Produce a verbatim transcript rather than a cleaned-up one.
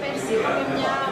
πέρσι είχαμε μια